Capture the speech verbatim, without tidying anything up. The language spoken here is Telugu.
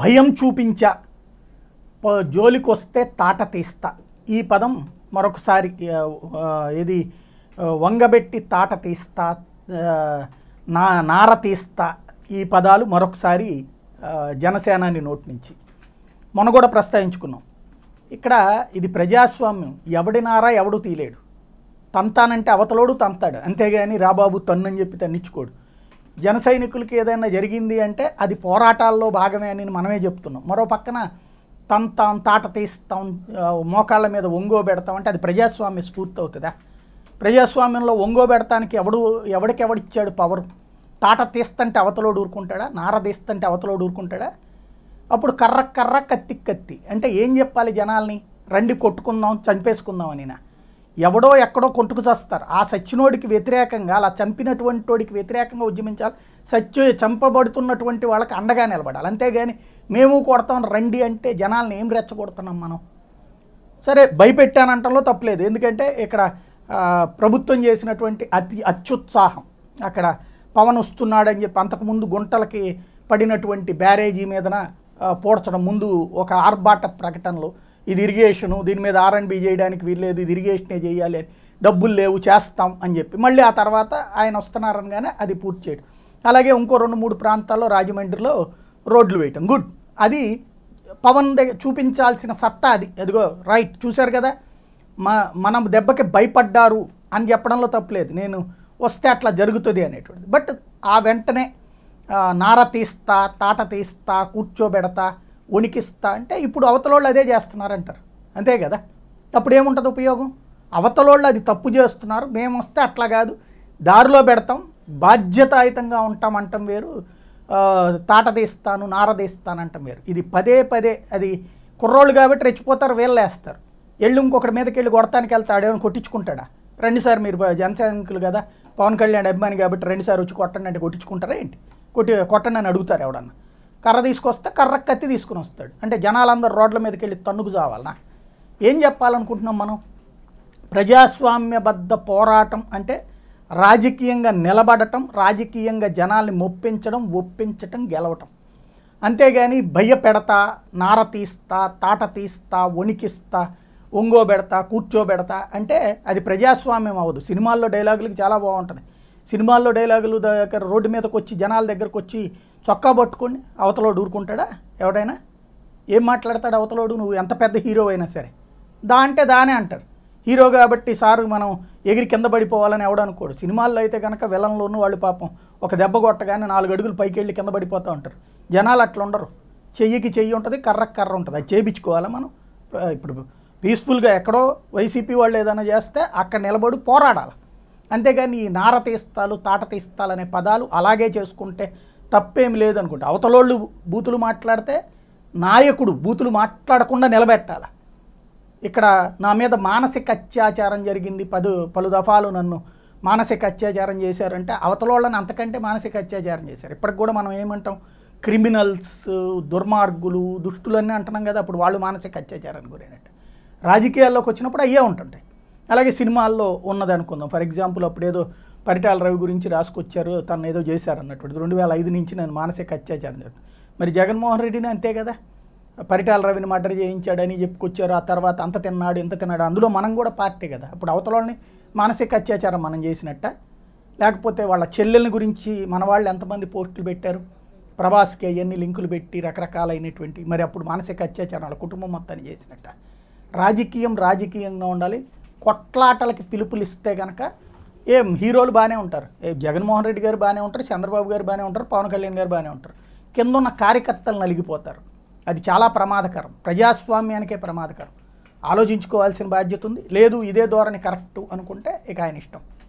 భయం చూపించా జోలికొస్తే తాట తీస్తా ఈ పదం మరొకసారి ఇది వంగబెట్టి తాట తీస్తా నా నార తీస్తా ఈ పదాలు మరొకసారి జనసేనాని నోట్ నుంచి మనగడ ప్రస్తావించుకున్నాం ఇక్కడ ఇది ప్రజాస్వామ్యం ఎవడి నార ఎవడు తీలేడు తంతానంటే అవతలోడు తంతాడు అంతేగాని రాబాబు తన్నని చెప్పి తన్నిచ్చుకోడు జన సైనికులకు ఏదైనా జరిగింది అంటే అది పోరాటాల్లో భాగమే అని మనమే చెప్తున్నాం మరో పక్కన తంతాం తాట తీస్తాం మోకాళ్ళ మీద ఒంగోబెడతాం అంటే అది ప్రజాస్వామ్య స్ఫూర్తి అవుతుందా ప్రజాస్వామ్యంలో ఒంగోబెడతానికి ఎవడు ఎవడికి ఎవడిచ్చాడు పవర్ తాట తీస్తంటే అవతలోడు ఊరుకుంటాడా నార తీస్తంటే అవతలోడు ఊరుకుంటాడా అప్పుడు కర్ర కర్ర కత్తి కత్తి అంటే ఏం చెప్పాలి జనాల్ని రండి కొట్టుకుందాం చంపేసుకుందాం అనినా ఎవడో ఎక్కడో కొట్టుకు చస్తారు ఆ సచ్చినోడికి వ్యతిరేకంగా అలా చంపినటువంటి వాడికి వ్యతిరేకంగా ఉద్యమించాలి సచ్చి చంపబడుతున్నటువంటి వాళ్ళకి అండగా నిలబడాలి అంతేగాని మేము కొడతాం రండి అంటే జనాల్ని ఏం రెచ్చగొడుతున్నాం మనం సరే భయపెట్టానంటలో తప్పలేదు ఎందుకంటే ఇక్కడ ప్రభుత్వం చేసినటువంటి అతి అత్యుత్సాహం అక్కడ పవన్ వస్తున్నాడని చెప్పి అంతకుముందు గుంటలకి పడినటువంటి బ్యారేజీ మీదన పోడ్చడం ముందు ఒక ఆర్భాట ప్రకటనలు ఇది ఇరిగేషను దీని మీద ఆర్ అండ్ బి చేయడానికి వీల్లేదు ఇది ఇరిగేషనే చేయాలి అని డబ్బులు లేవు చేస్తాం అని చెప్పి మళ్ళీ ఆ తర్వాత ఆయన వస్తున్నారనగానే అది పూర్తి చేయడం అలాగే ఇంకో రెండు మూడు ప్రాంతాల్లో రాజమండ్రిలో రోడ్లు వేయటం గుడ్ అది పవన్ దగ్గర చూపించాల్సిన సత్తా అది అదిగో రైట్ చూశారు కదా మా మనం దెబ్బకి భయపడ్డారు అని చెప్పడంలో తప్పలేదు నేను వస్తే అట్లా జరుగుతుంది అనేటువంటిది బట్ ఆ వెంటనే నార తీస్తా తాట తీస్తా కూర్చోబెడతా ఉనికిస్తా అంటే ఇప్పుడు అవతలోళ్ళు అదే చేస్తున్నారంటారు అంతే కదా అప్పుడు ఏముంటుంది ఉపయోగం అవతలోళ్ళు అది తప్పు చేస్తున్నారు మేము వస్తే అట్లా కాదు దారిలో పెడతాం బాధ్యతాయుతంగా ఉంటాం అంటాం వేరు తాట తీస్తాను నారదీస్తాను అంటాం వేరు ఇది పదే పదే అది కుర్రోళ్ళు కాబట్టి రెచ్చిపోతారు వేళ్ళేస్తారు వెళ్ళి ఇంకొకటి మీదకి వెళ్ళి కొడతానికి వెళ్తాడు ఏమైనా కొట్టించుకుంటాడా రెండుసారి మీరు జనసైనికులు కదా పవన్ కళ్యాణ్ అభిమాని కాబట్టి రెండుసారి వచ్చి కొట్టండి అంటే కొట్టించుకుంటారా ఏంటి కొట్టి కొట్టండి అని అడుగుతారు ఎవడన్నా కర్ర తీసుకొస్తే కర్ర కత్తి తీసుకుని వస్తాడు అంటే జనాలందరూ రోడ్ల మీదకి వెళ్ళి తన్నుకు చావాలనా ఏం చెప్పాలనుకుంటున్నాం మనం ప్రజాస్వామ్యబద్ధ పోరాటం అంటే రాజకీయంగా నిలబడటం రాజకీయంగా జనాల్ని మొప్పించడం ఒప్పించటం గెలవటం అంతేగాని భయపెడతా నార తీస్తా తాట తీస్తా వణికిస్తా ఒంగోబెడతా కూర్చోబెడతా అంటే అది ప్రజాస్వామ్యం అవ్వదు సినిమాల్లో డైలాగులకి చాలా బాగుంటుంది సినిమాల్లో డైలాగులు దగ్గర రోడ్డు మీదకి వచ్చి జనాల దగ్గరకు వచ్చి చొక్కా పట్టుకొని అవతలోడు ఊరుకుంటాడా ఎవడైనా ఏం మాట్లాడతాడు అవతలోడు నువ్వు ఎంత పెద్ద హీరో అయినా సరే దా అంటే దానే అంటారు హీరో కాబట్టి సారు మనం ఎగిరి కింద పడిపోవాలని ఎవడనుకోడు సినిమాల్లో అయితే కనుక విలన్లోనూ వాళ్ళు పాపం ఒక దెబ్బ కొట్టగానే నాలుగు అడుగులు పైకి వెళ్ళి కింద పడిపోతూ ఉంటారు జనాలు అట్లా ఉండరు చెయ్యికి చెయ్యి ఉంటుంది కర్రకు కర్ర ఉంటుంది అది చేయించుకోవాలా మనం ఇప్పుడు పీస్ఫుల్గా ఎక్కడో వైసీపీ వాళ్ళు ఏదైనా చేస్తే అక్కడ నిలబడి పోరాడాలి అంతేగాని ఈ నార తీస్తాలు తాట తీస్తాలు అనే పదాలు అలాగే చేసుకుంటే తప్పేం లేదనుకుంటా అవతలోళ్ళు బూతులు మాట్లాడితే నాయకుడు బూతులు మాట్లాడకుండా నిలబెట్టాలి ఇక్కడ నా మీద మానసిక అత్యాచారం జరిగింది పదు పలు దఫాలు నన్ను మానసిక అత్యాచారం చేశారంటే అవతలోళ్ళని అంతకంటే మానసిక అత్యాచారం చేశారు ఇప్పటికి కూడా మనం ఏమంటాం క్రిమినల్స్ దుర్మార్గులు దుష్టులన్నీ అంటున్నాం కదా అప్పుడు వాళ్ళు మానసిక అత్యాచారాన్ని గురైనట్టు రాజకీయాల్లోకి వచ్చినప్పుడు అయ్యే ఉంటుంటాయి అలాగే సినిమాల్లో ఉన్నదనుకుందాం ఫర్ ఎగ్జాంపుల్ అప్పుడేదో పరిటాల రవి గురించి రాసుకొచ్చారు తను ఏదో చేశారన్నటువంటిది రెండు వేల ఐదు నుంచి నేను మానసిక అత్యాచారం జరుగుతుంది మరి జగన్మోహన్ రెడ్డిని అంతే కదా పరిటాల రవిని మర్డర్ చేయించాడని చెప్పుకొచ్చారు ఆ తర్వాత అంత తిన్నాడు ఇంత తిన్నాడు అందులో మనం కూడా పార్టీ కదా అప్పుడు అవతలని మానసిక అత్యాచారం మనం చేసినట్ట లేకపోతే వాళ్ళ చెల్లెల్ని గురించి మన వాళ్ళు ఎంతమంది పోస్టులు పెట్టారు ప్రభాస్కి అవన్నీ లింకులు పెట్టి రకరకాలైనటువంటి మరి అప్పుడు మానసిక అత్యాచారం వాళ్ళ కుటుంబం మొత్తాన్ని చేసినట్ట రాజకీయం రాజకీయంగా ఉండాలి కొట్లాటలకి పిలుపులు ఇస్తే కనుక ఏం హీరోలు బాగానే ఉంటారు ఏ జగన్మోహన్ రెడ్డి గారు బాగానే ఉంటారు చంద్రబాబు గారు బాగానే ఉంటారు పవన్ కళ్యాణ్ గారు బాగానే ఉంటారు కింద ఉన్న కార్యకర్తలు నలిగిపోతారు అది చాలా ప్రమాదకరం ప్రజాస్వామ్యానికే ప్రమాదకరం ఆలోచించుకోవాల్సిన బాధ్యత ఉంది లేదు ఇదే ధోరణి కరెక్టు అనుకుంటే ఇక ఆయన ఇష్టం